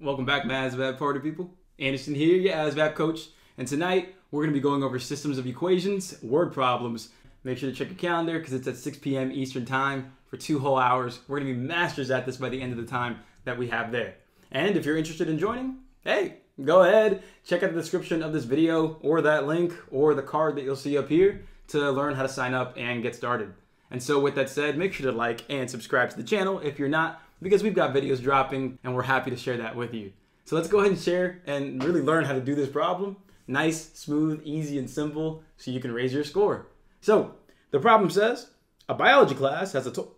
Welcome back, my ASVAB party people. Anderson here, your ASVAB coach. And tonight, we're going to be going over systems of equations, word problems. Make sure to check your calendar because it's at 6 p.m. Eastern time for 2 whole hours. We're going to be masters at this by the end of the time that we have there. And if you're interested in joining, hey, go ahead, check out the description of this video or that link or the card that you'll see up here to learn how to sign up and get started. And so with that said, make sure to like and subscribe to the channel if you're not, because we've got videos dropping and we're happy to share that with you. So let's go ahead and share and really learn how to do this problem. Nice, smooth, easy, and simple so you can raise your score. So the problem says a biology class has a total.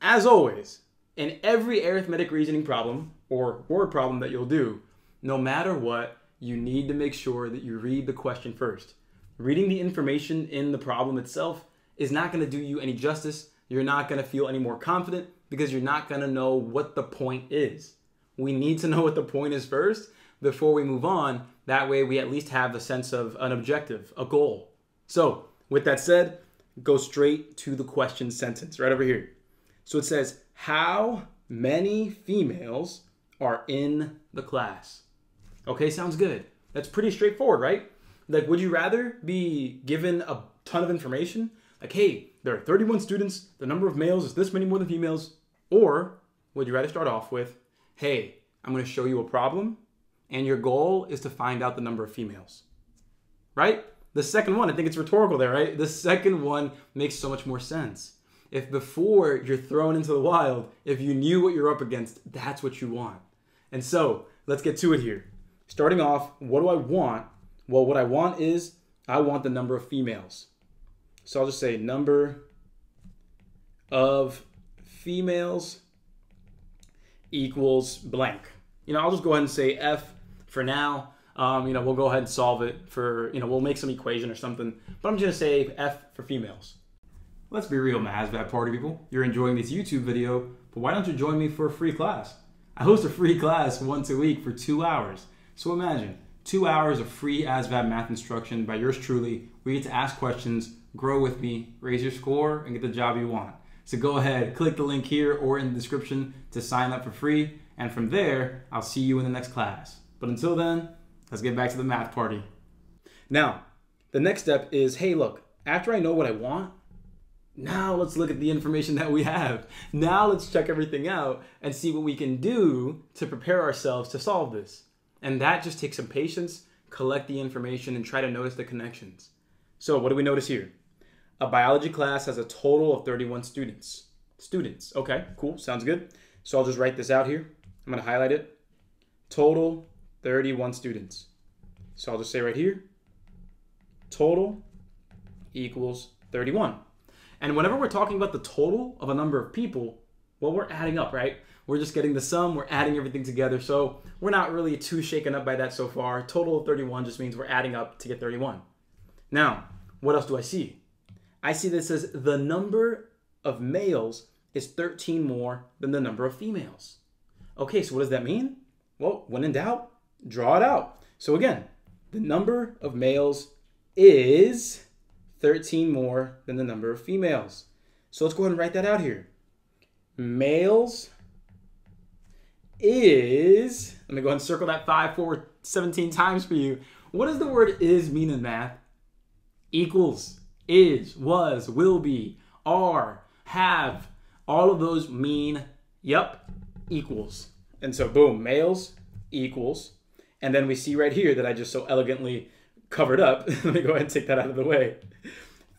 As always, in every arithmetic reasoning problem or word problem that you'll do, no matter what, you need to make sure that you read the question first. Reading the information in the problem itself is not going to do you any justice. You're not going to feel any more confident because you're not going to know what the point is. We need to know what the point is first before we move on. That way we at least have a sense of an objective, a goal. So with that said, go straight to the question sentence right over here. So it says, how many females are in the class? Okay, sounds good. That's pretty straightforward, right? Like, would you rather be given a ton of information? Like, hey, there are 31 students, the number of males is this many more than females. Or would you rather start off with, hey, I'm going to show you a problem and your goal is to find out the number of females, right? The second one, I think it's rhetorical there, right? The second one makes so much more sense. If before you're thrown into the wild, if you knew what you're up against, that's what you want. And so let's get to it here. Starting off, what do I want? Well, what I want is I want the number of females. So I'll just say number of females equals blank. You know, I'll just go ahead and say F for now. You know, we'll go ahead and solve it for, you know, we'll make some equation or something. But I'm just going to say F for females. Let's be real, my ASVAB party people. You're enjoying this YouTube video, but why don't you join me for a free class? I host a free class once a week for 2 hours. So imagine 2 hours of free ASVAB math instruction by yours truly. We get to ask questions, grow with me, raise your score, and get the job you want. So go ahead, click the link here or in the description to sign up for free. And from there, I'll see you in the next class. But until then, let's get back to the math party. Now, the next step is, hey, look, after I know what I want, now let's look at the information that we have. Now let's check everything out and see what we can do to prepare ourselves to solve this. And that just takes some patience, collect the information, and try to notice the connections. So what do we notice here? A biology class has a total of 31 students. Students, okay, cool, sounds good. So I'll just write this out here. I'm gonna highlight it. Total, 31 students. So I'll just say right here, total equals 31. And whenever we're talking about the total of a number of people, well, we're adding up, right? We're just getting the sum, we're adding everything together. So we're not really too shaken up by that so far. Total of 31 just means we're adding up to get 31. Now, what else do I see? I see that it says the number of males is 13 more than the number of females. Okay, so what does that mean? Well, when in doubt, draw it out. So again, the number of males is 13 more than the number of females. So let's go ahead and write that out here. Males is, let me go ahead and circle that 5 forward 17 times for you. What does the word is mean in math? Equals, is, was, will be, are, have, all of those mean, yep, equals. And so boom, males equals. And then we see right here that I just so elegantly covered up. Let me go ahead and take that out of the way.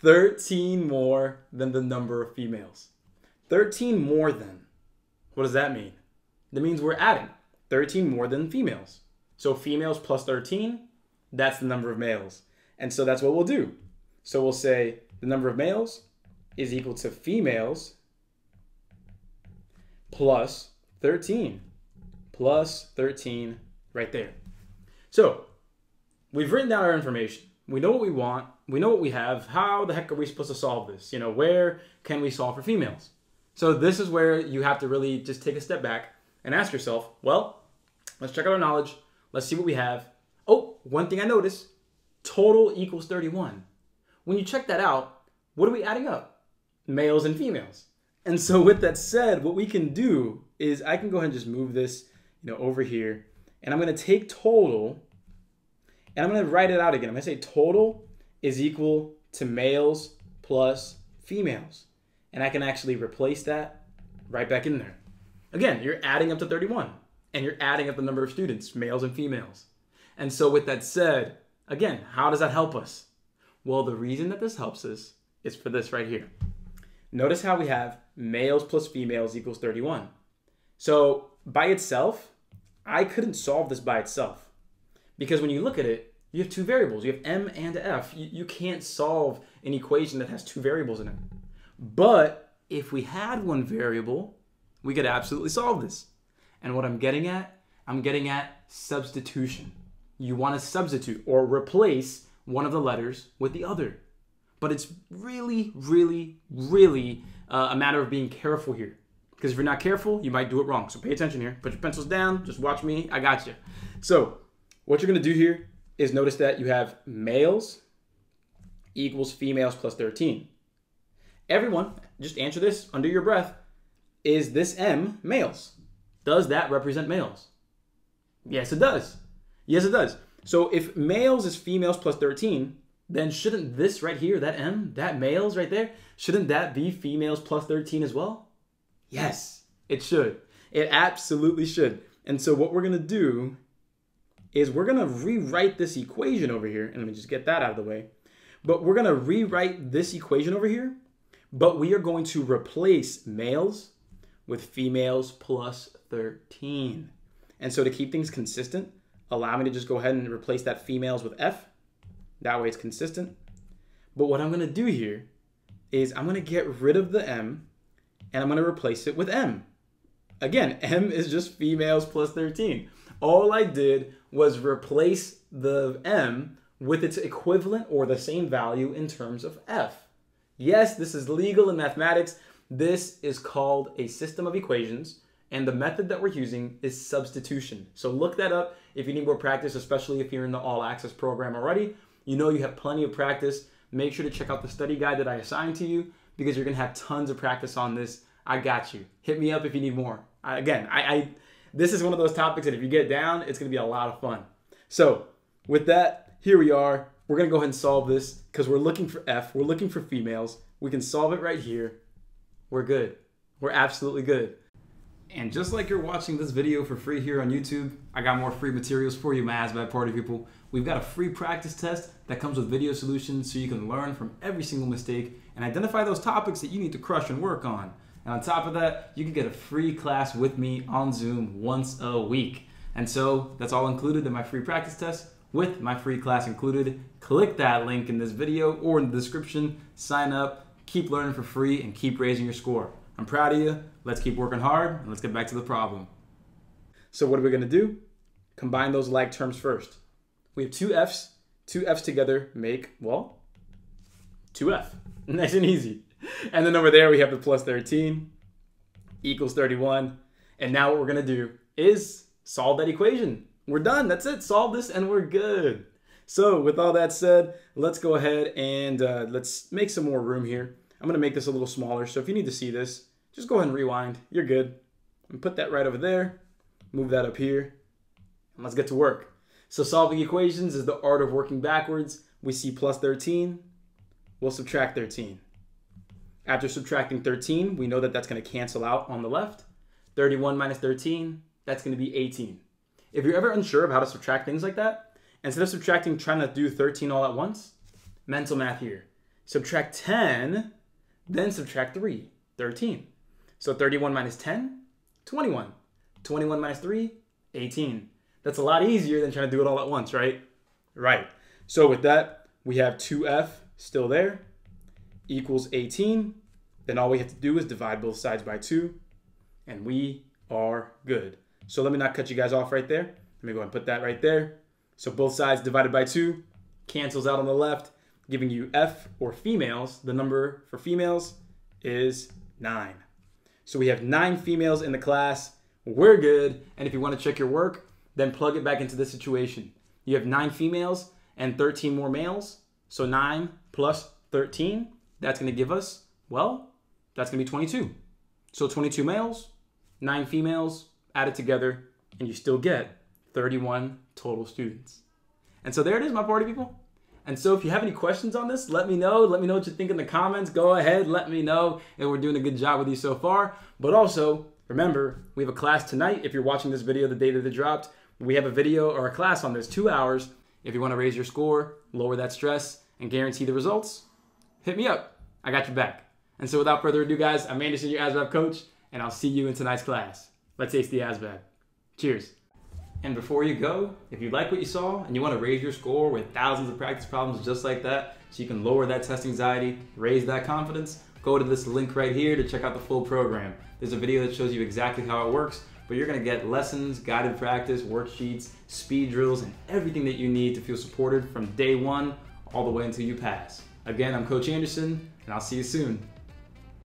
13 more than the number of females. 13 more than. What does that mean? That means we're adding 13 more than females. So females plus 13, that's the number of males. And so that's what we'll do. So we'll say the number of males is equal to females plus 13. Plus 13 right there. So we've written down our information. We know what we want. We know what we have. How the heck are we supposed to solve this? You know, where can we solve for females? So this is where you have to really just take a step back and ask yourself, well, let's check out our knowledge. Let's see what we have. Oh, one thing I noticed, total equals 31. When you check that out, what are we adding up? Males and females. And so with that said, what we can do is I can go ahead and just move this over here, and I'm going to take total, and I'm going to write it out again. I'm going to say total is equal to males plus females, and I can actually replace that right back in there. Again, you're adding up to 31, and you're adding up the number of students, males and females. And so with that said, again, how does that help us? Well, the reason that this helps us is for this right here. Notice how we have males plus females equals 31. So by itself, I couldn't solve this by itself, because when you look at it, you have two variables. You have M and F. You can't solve an equation that has two variables in it. But if we had one variable, we could absolutely solve this. And what I'm getting at substitution. You want to substitute or replace one of the letters with the other. But it's really, really, really a matter of being careful here. Because if you're not careful, you might do it wrong. So pay attention here. Put your pencils down. Just watch me. I got you. So what you're going to do here is notice that you have males equals females plus 13. Everyone, just answer this under your breath. Is this M males? Does that represent males? Yes, it does. Yes, it does. So if males is females plus 13, then shouldn't this right here, that M, that males right there, shouldn't that be females plus 13 as well? Yes, it should. It absolutely should. And so what we're going to do is we're going to rewrite this equation over here. And let me just get that out of the way. But we're going to rewrite this equation over here. But we are going to replace males with females plus 13. And so to keep things consistent, allow me to just go ahead and replace that females with F. That way it's consistent. But what I'm going to do here is I'm going to get rid of the M and I'm going to replace it with M. Again, M is just females plus 13. All I did was replace the M with its equivalent or the same value in terms of F. Yes, this is legal in mathematics. This is called a system of equations, and the method that we're using is substitution. So look that up if you need more practice, especially if you're in the All Access program already. You know you have plenty of practice. Make sure to check out the study guide that I assigned to you, because you're going to have tons of practice on this. I got you. Hit me up if you need more. This is one of those topics that if you get down, it's going to be a lot of fun. So with that, here we are. We're going to go ahead and solve this because we're looking for F. We're looking for females. We can solve it right here. We're good. We're absolutely good. And just like you're watching this video for free here on YouTube, I got more free materials for you, my ASVAB party people. We've got a free practice test that comes with video solutions so you can learn from every single mistake and identify those topics that you need to crush and work on. And on top of that, you can get a free class with me on Zoom once a week. And so that's all included in my free practice test with my free class included. Click that link in this video or in the description, sign up, keep learning for free, and keep raising your score. I'm proud of you. Let's keep working hard, and let's get back to the problem. So what are we going to do? Combine those like terms first. We have two F's. Two F's together make, well, 2F. Nice and easy. And then over there we have the plus 13 equals 31. And now what we're going to do is solve that equation. We're done. That's it. Solve this, and we're good. So with all that said, let's go ahead and let's make some more room here. I'm going to make this a little smaller. So if you need to see this, just go ahead and rewind. You're good. And put that right over there. Move that up here. And let's get to work. So solving equations is the art of working backwards. We see plus 13. We'll subtract 13. After subtracting 13, we know that that's going to cancel out on the left. 31 minus 13, that's going to be 18. If you're ever unsure of how to subtract things like that, instead of subtracting, trying to do 13 all at once, mental math here. Subtract 10. Then subtract 3, 13. So 31 minus 10, 21. 21 minus 3, 18. That's a lot easier than trying to do it all at once, right? Right. So with that, we have 2F still there equals 18. Then all we have to do is divide both sides by 2, and we are good. So let me not cut you guys off right there. Let me go ahead and put that right there. So both sides divided by 2 cancels out on the left, giving you F, or females. The number for females is 9. So we have 9 females in the class. We're good. And if you want to check your work, then plug it back into this situation. You have 9 females and 13 more males. So 9 plus 13, that's going to give us, well, that's going to be 22. So 22 males, 9 females, added together and you still get 31 total students. And so there it is, my party people. And so if you have any questions on this, let me know. Let me know what you think in the comments. Go ahead, let me know if we're doing a good job with you so far. But also, remember, we have a class tonight. If you're watching this video the day that it dropped, we have a video or a class on this, 2 hours. If you want to raise your score, lower that stress, and guarantee the results, hit me up. I got your back. And so without further ado, guys, I'm Anderson, your ASVAB coach, and I'll see you in tonight's class. Let's ace the ASVAB. Cheers. And before you go, if you like what you saw and you want to raise your score with thousands of practice problems just like that, so you can lower that test anxiety, raise that confidence, go to this link right here to check out the full program. There's a video that shows you exactly how it works, but you're going to get lessons, guided practice, worksheets, speed drills, and everything that you need to feel supported from day one all the way until you pass. Again, I'm Coach Anderson, and I'll see you soon.